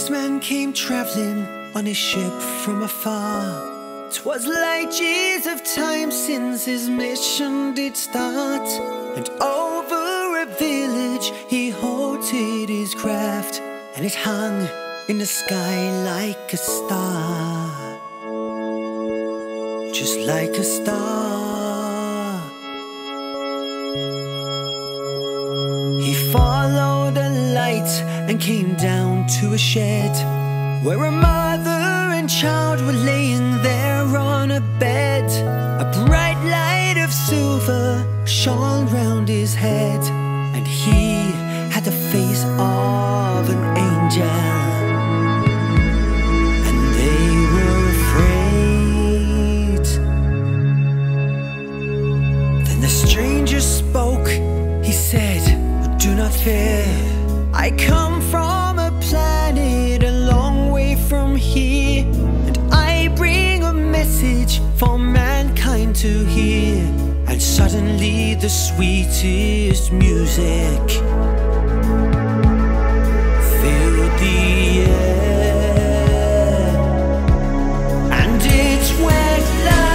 spaceman came travelling on his ship from afar. 'Twas light years of time since his mission did start, and over a village he halted his craft, and it hung in the sky like a star, just like a star. He followed a light and came down to a shed where a mother and child were laying there on a bed. A bright light of silver shone round his head, and he had the face of an angel. Fear. I come from a planet a long way from here, and I bring a message for mankind to hear. And suddenly the sweetest music filled the air, and it went loud.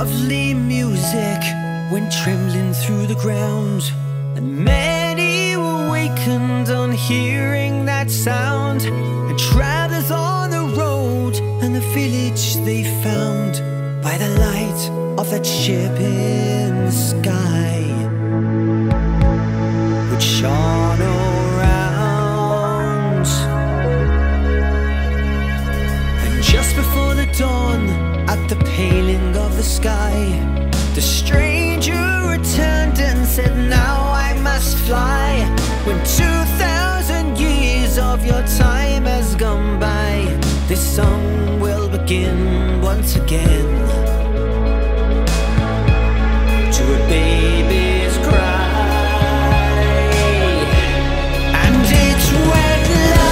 Lovely music went trembling through the ground, and many were wakened on hearing that sound. And travelers on the road and the village they found by the light of that ship in the sky, which shone all round. And just before the dawn, at the paling of the sky, the stranger returned and said, "Now I must fly. When 2,000 years of your time has gone by, this song will begin once again to a baby's cry." And it went loud.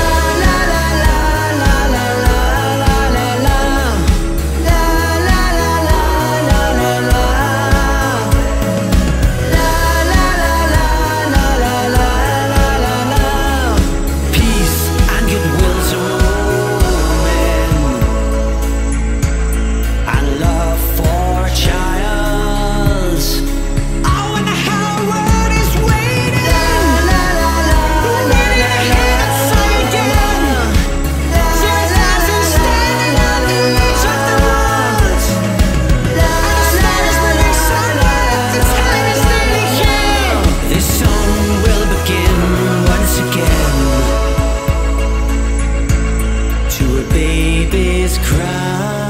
Baby's cry.